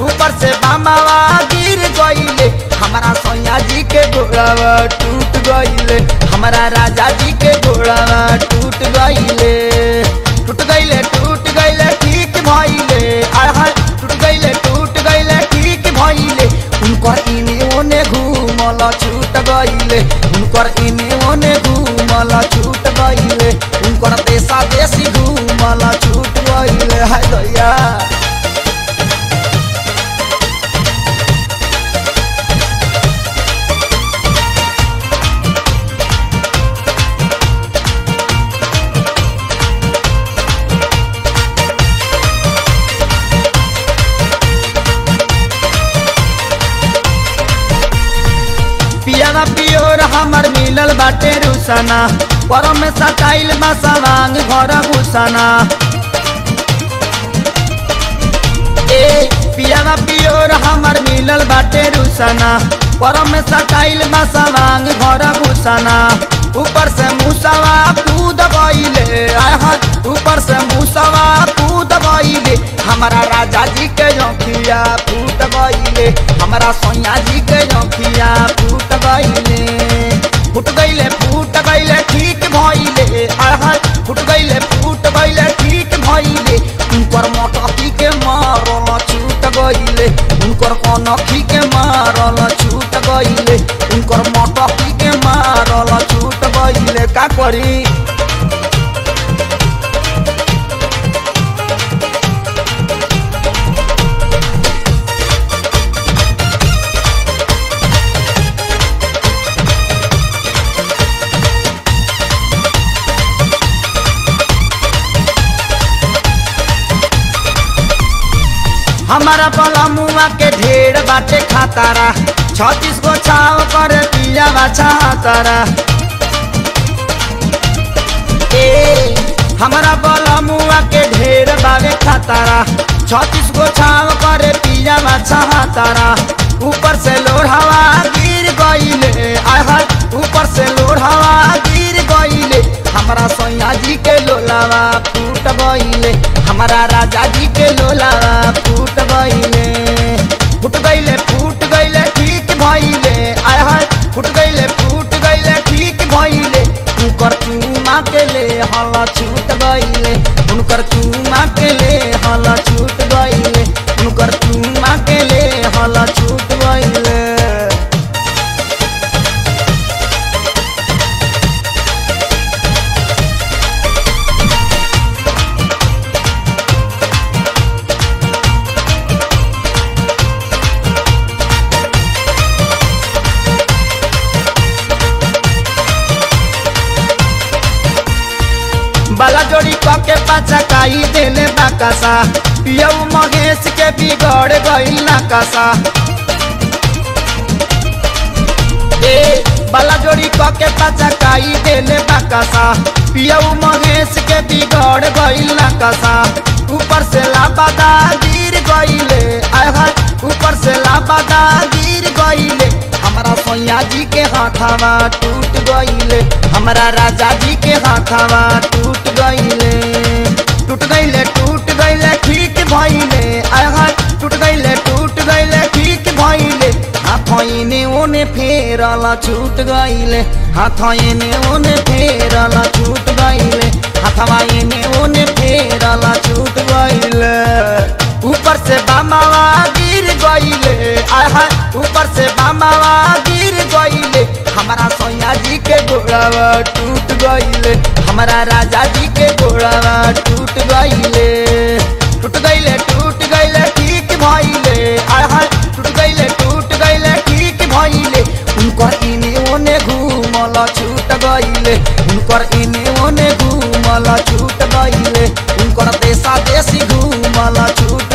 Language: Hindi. ऊपर से बामावा गिर गईले, हमारा सैया जी के घोड़ावा टूट गईले, हमारा राजा जी के घोड़ावा टूट गईले, टूट गईले टूट गईले ठीक भइले, टूट गईले ठीक भइले, उनकर इने ओने घूमल छूट गईले, उनकर इने ओने घूमल छूट गईले, उनकर देशा देशी घूमल छूट गईले। हाय दैया पियारा पियोर हमर मिलल बाटे रुसना, पर में सटाइल मसवांग घर घुसना, ए पियारा पियोर हमर मिलल बाटे रुसना, पर में सटाइल मसवांग घर घुसना, ऊपर से मुसवा कूद गईले, ऊपर से मुसवा कूद गईले, हमारा राजा जी के जोखिया फूट गईले, हमारा सैया जी के जोखिया फूट गईले, फूट गईले ठीक भइले, फूट गईले ठीक भइले, उनकर मोटकी के मारल छूट गईले, उनकर कनखी के मारल छूट गईले, उनकर मोटकी के मारल छूट गईले। का करी हमारा पलमुआ के ढेर बाटे खातारा, 36 गो छाव कर दिया बाछा तारा, ए हमारा पलमुआ के ढेर बावे खातारा, 36 गो छाव कर दिया बाछा तारा, ऊपर से लोढ़ावा गिर गईले, ऊपर से लोढ़ावा गिर गईले, हमारा सैया जी के लोलावा फूट गईले, हमारा राजा जी के लोलावा फूट गईले, फूट गईले ठीक भइले, फूट गईले ठीक भइले, उनकर चूमा के ले हल छूट गईले, उनकर चूमा के ले हल छूट गईले, उनकर चूमा के ले हल छूट गईले। बाला जोड़ी कके पाचा काई देले बाकासा, पियौ महेश के बिगड़ गई नाकासा, ए बाला जोड़ी कके पाचा काई देले बाकासा, पियौ महेश के बिगड़ गई नाकासा, ऊपर से लापता गिर गईले, ऊपर से लापता गिर गईले, हमारा सैया जी के हाथवा टूट गईले, हमारा राजा जी के हाथवा टूट गईले, टूट गईले ठीक भइले, टूट गईले ठीक भइले, हाथइने ओने फेरल छूट गईले, हाथइने ओने फेरल छूट गईले, हाथवा इने ओने फेरल छूट गईले, ऊपर से बामावा गिर गईले, ऊपर से बामावा गिर गईले, हमारा सैया जी के घोड़ावा टूट गईले, हमारा राजा जी के घोड़ावा टूट गईले, टूट गईले ठीक भइले, टूट गईले ठीक भइले, उनकर इने ओने घूमल छूट गईले, उनकर इने ओने घूमल छूट गईले, उनकर देशा देशी घूमल छूट